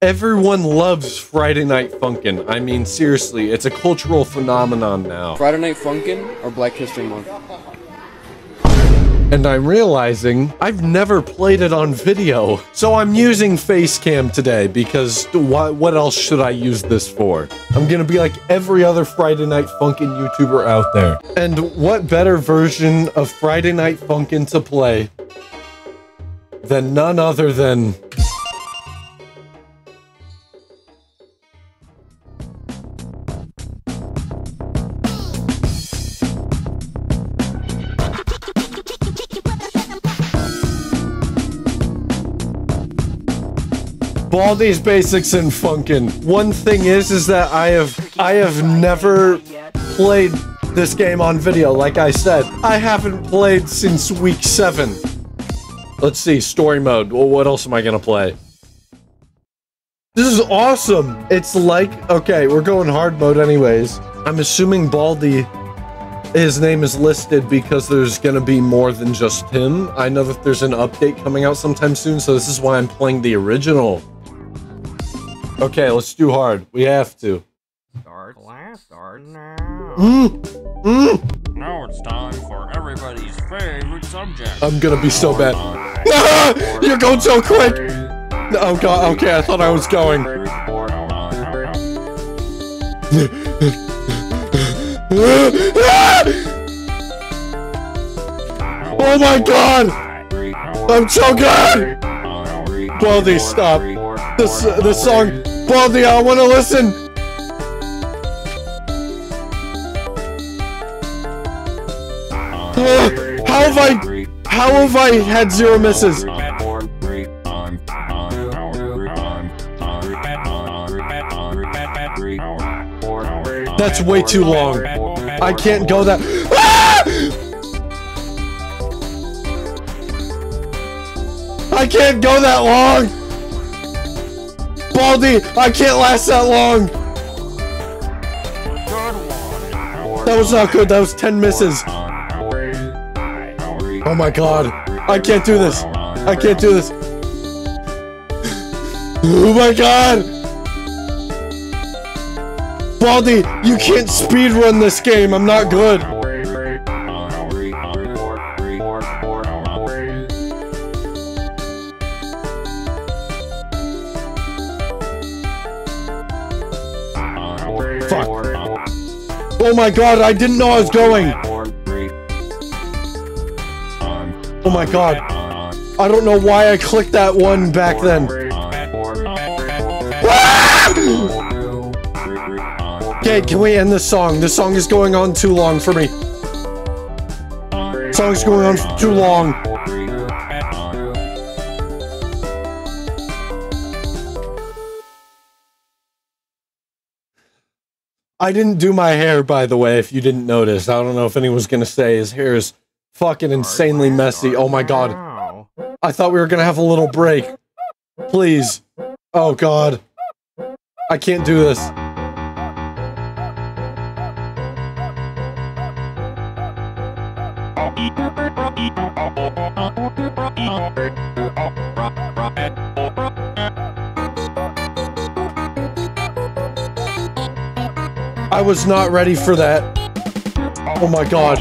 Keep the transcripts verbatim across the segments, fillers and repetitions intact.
Everyone loves Friday Night Funkin'. I mean, seriously, it's a cultural phenomenon now. Friday Night Funkin' or Black History Month? And I'm realizing I've never played it on video. So I'm using Facecam today because wh what else should I use this for? I'm gonna be like every other Friday Night Funkin' YouTuber out there. And what better version of Friday Night Funkin' to play than none other than... Baldi's Basics in Funkin'. One thing is, is that I have, I have never played this game on video, like I said. I haven't played since week seven. Let's see, story mode. Well, what else am I gonna play? This is awesome! It's like, okay, we're going hard mode anyways. I'm assuming Baldi, his name is listed because there's gonna be more than just him. I know that there's an update coming out sometime soon, so this is why I'm playing the original. Okay, let's do hard. We have to. Start class, start now. Mm. Mm. Now it's time for everybody's favorite subject. I'm gonna be so bad. Ah! You're going so quick! Oh god, okay, I thought I was going. Oh my god! I'm so good! Baldi, stop. This, uh, this song, Baldi, I wanna listen! Uh, how have I, how have I had zero misses? That's way too long. I can't go that. Ah! I can't go that long. Baldi, I can't last that long. That was not good. That was ten misses. Oh my god, I can't do this. I can't do this. Oh my god! Baldi, you can't speedrun this game, I'm not good. Fuck. Oh my god, I didn't know I was going. Oh my god. I don't know why I clicked that one back then. Ah! Okay, can we end this song? This song is going on too long for me. This song's going on for too long. I didn't do my hair, by the way, if you didn't notice. I don't know if anyone's gonna say his hair is fucking insanely messy. Oh my god. I thought we were gonna have a little break. Please. Oh god. I can't do this. I was not ready for that. Oh my god.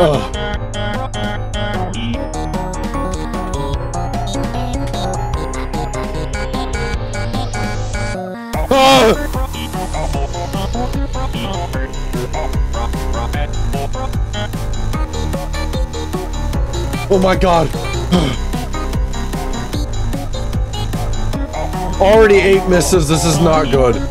Oh. Oh. Oh my god. Already eight misses. This is not good. Oh,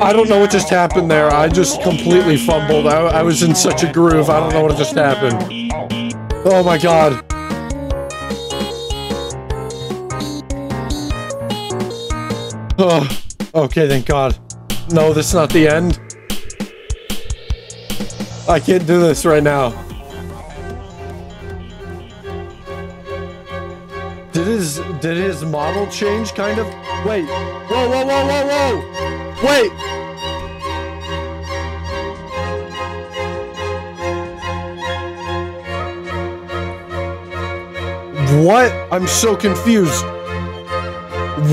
I don't know what just happened there. I just completely fumbled. I, I was in such a groove. I don't know what just happened. Oh my god. Oh, okay, thank god. No, this is not the end. I can't do this right now. Did his, did his model change, kind of? Wait. Whoa, whoa, whoa, whoa, whoa! Wait! What? I'm so confused.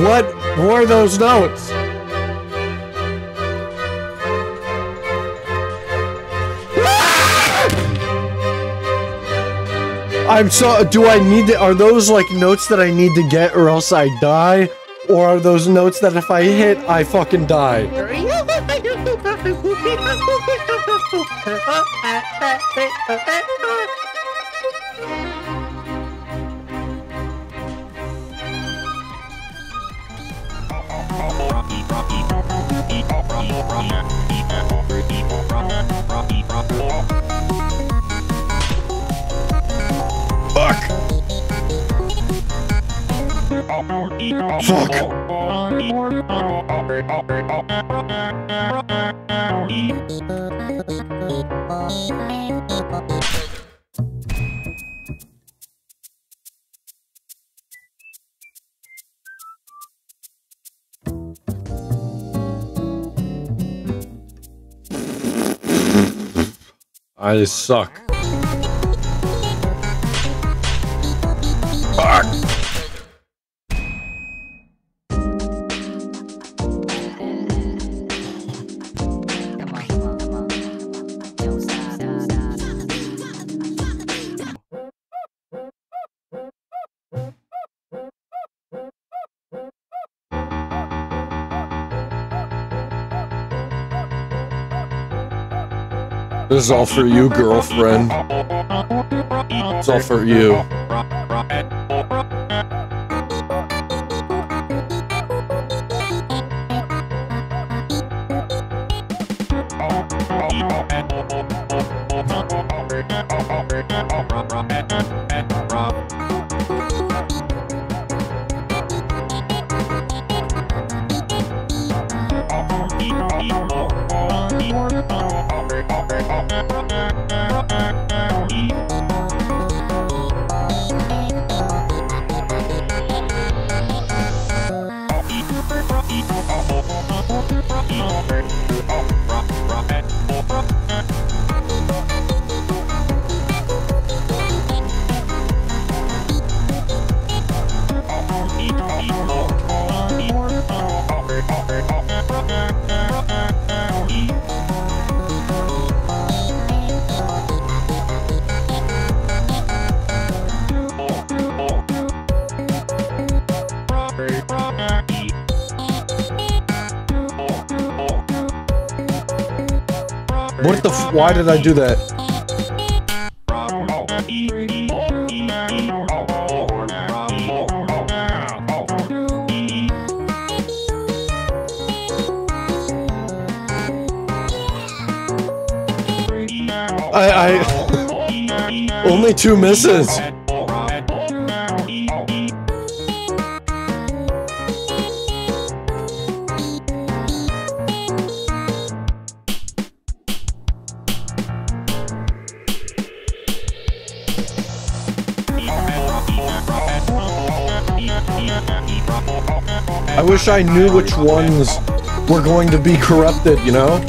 What were those notes? I'm so- do I need to- are those like notes that I need to get or else I die? Or are those notes that if I hit, I fucking die? Fuck! Fuck! I suck. This is all for you, girlfriend. It's all for you. What the f- why did I do that? I- I- only two misses! I wish I knew which ones were going to be corrupted, you know?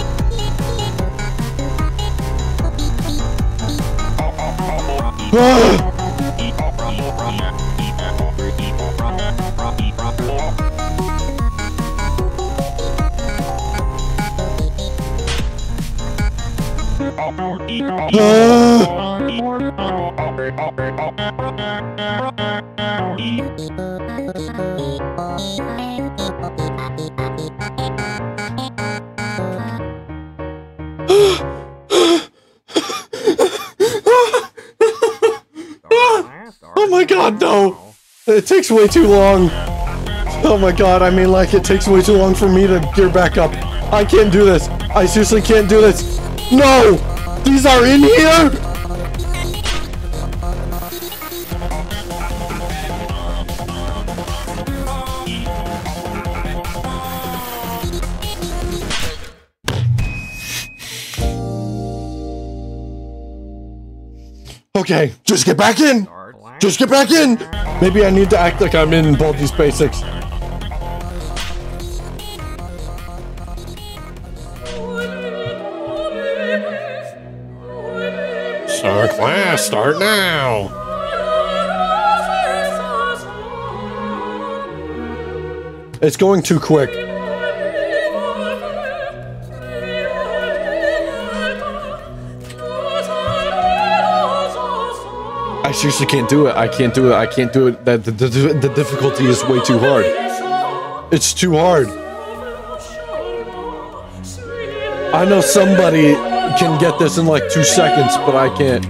It takes way too long. Oh my god, I mean, like, it takes way too long for me to gear back up. I can't do this. I seriously can't do this. No! These are in here? Okay, just get back in! Just get back in! Maybe I need to act like I'm in Baldi's Basics. Start class, start now! It's going too quick. I seriously can't do it. I can't do it. I can't do it. The, the, the difficulty is way too hard. It's too hard. I know somebody can get this in like two seconds, but I can't.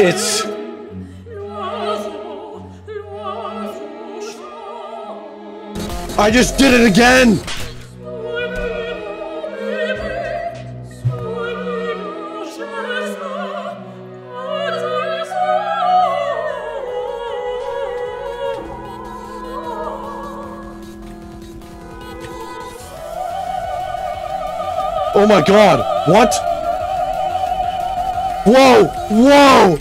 It's I just did it again. Oh my God, what? Whoa, whoa.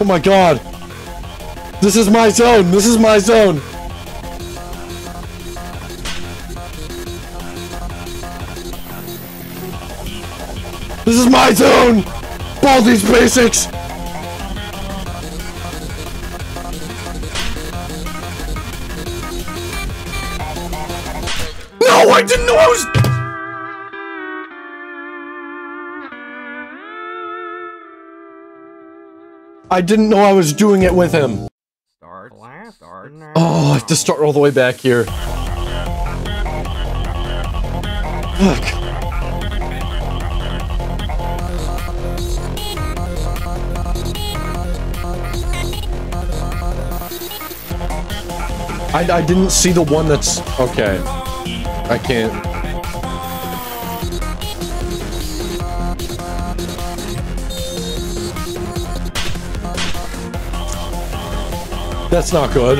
Oh my God. This is my zone. This is my zone. This is my zone. Baldi's Basics. No, I didn't know I was... I didn't know I was doing it with him. Start. Start now. Oh, I have to start all the way back here. Fuck. I, I didn't see the one that's... Okay. I can't... That's not good.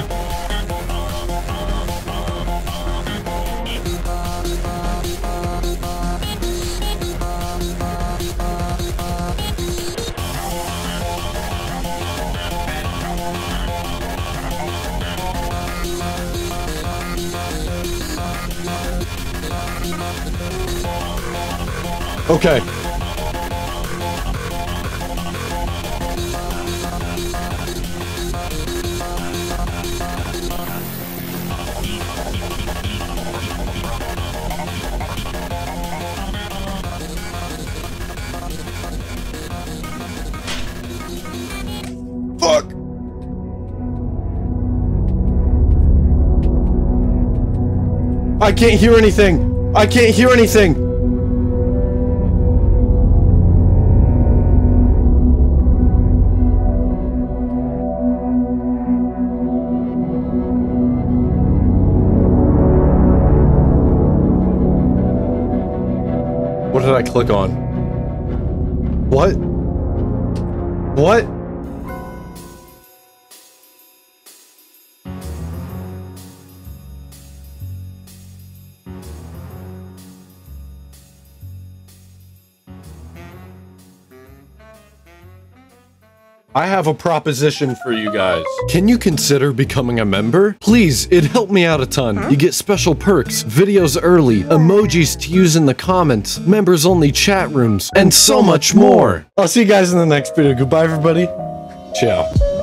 Okay. I can't hear anything. I can't hear anything. What did I click on? What? What? I have a proposition for you guys. Can you consider becoming a member? Please, it'd help me out a ton. Huh? You get special perks, videos early, emojis to use in the comments, members only chat rooms, and so much more. I'll see you guys in the next video. Goodbye, everybody. Ciao.